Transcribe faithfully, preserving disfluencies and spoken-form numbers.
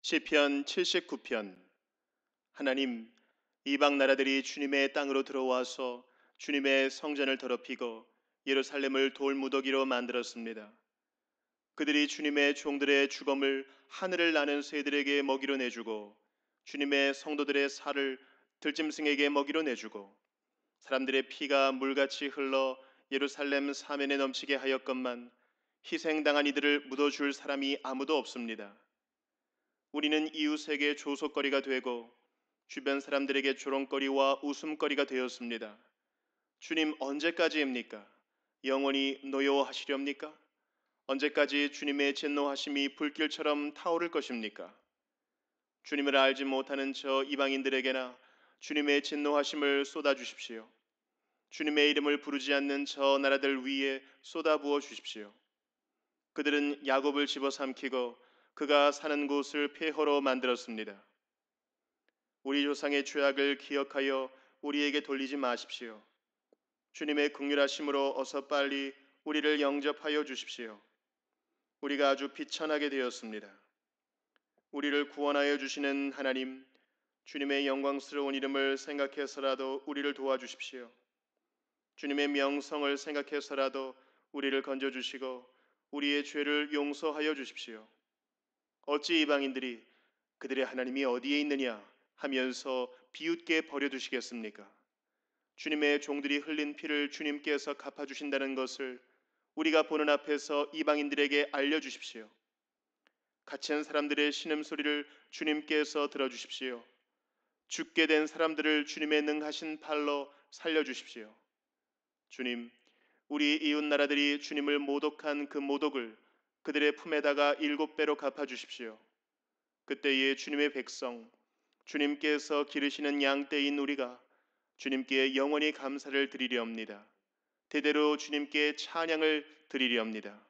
시편 칠십구 편. 하나님, 이방 나라들이 주님의 땅으로 들어와서 주님의 성전을 더럽히고 예루살렘을 돌무더기로 만들었습니다. 그들이 주님의 종들의 죽음을 하늘을 나는 새들에게 먹이로 내주고 주님의 성도들의 살을 들짐승에게 먹이로 내주고 사람들의 피가 물같이 흘러 예루살렘 사면에 넘치게 하였건만 희생당한 이들을 묻어줄 사람이 아무도 없습니다. 우리는 이웃에게 조속거리가 되고 주변 사람들에게 조롱거리와 웃음거리가 되었습니다. 주님, 언제까지입니까? 영원히 노여워하시렵니까? 언제까지 주님의 진노하심이 불길처럼 타오를 것입니까? 주님을 알지 못하는 저 이방인들에게나 주님의 진노하심을 쏟아주십시오. 주님의 이름을 부르지 않는 저 나라들 위에 쏟아부어 주십시오. 그들은 야곱을 집어삼키고 그가 사는 곳을 폐허로 만들었습니다. 우리 조상의 죄악을 기억하여 우리에게 돌리지 마십시오. 주님의 긍휼하심으로 어서 빨리 우리를 영접하여 주십시오. 우리가 아주 비천하게 되었습니다. 우리를 구원하여 주시는 하나님, 주님의 영광스러운 이름을 생각해서라도 우리를 도와주십시오. 주님의 명성을 생각해서라도 우리를 건져주시고 우리의 죄를 용서하여 주십시오. 어찌 이방인들이 그들의 하나님이 어디에 있느냐 하면서 비웃게 버려두시겠습니까? 주님의 종들이 흘린 피를 주님께서 갚아주신다는 것을 우리가 보는 앞에서 이방인들에게 알려주십시오. 갇힌 사람들의 신음소리를 주님께서 들어주십시오. 죽게 된 사람들을 주님의 능하신 팔로 살려주십시오. 주님, 우리 이웃 나라들이 주님을 모독한 그 모독을 그들의 품에다가 일곱 배로 갚아주십시오. 그때에 주님의 백성, 주님께서 기르시는 양떼인 우리가 주님께 영원히 감사를 드리리옵니다. 대대로 주님께 찬양을 드리리옵니다.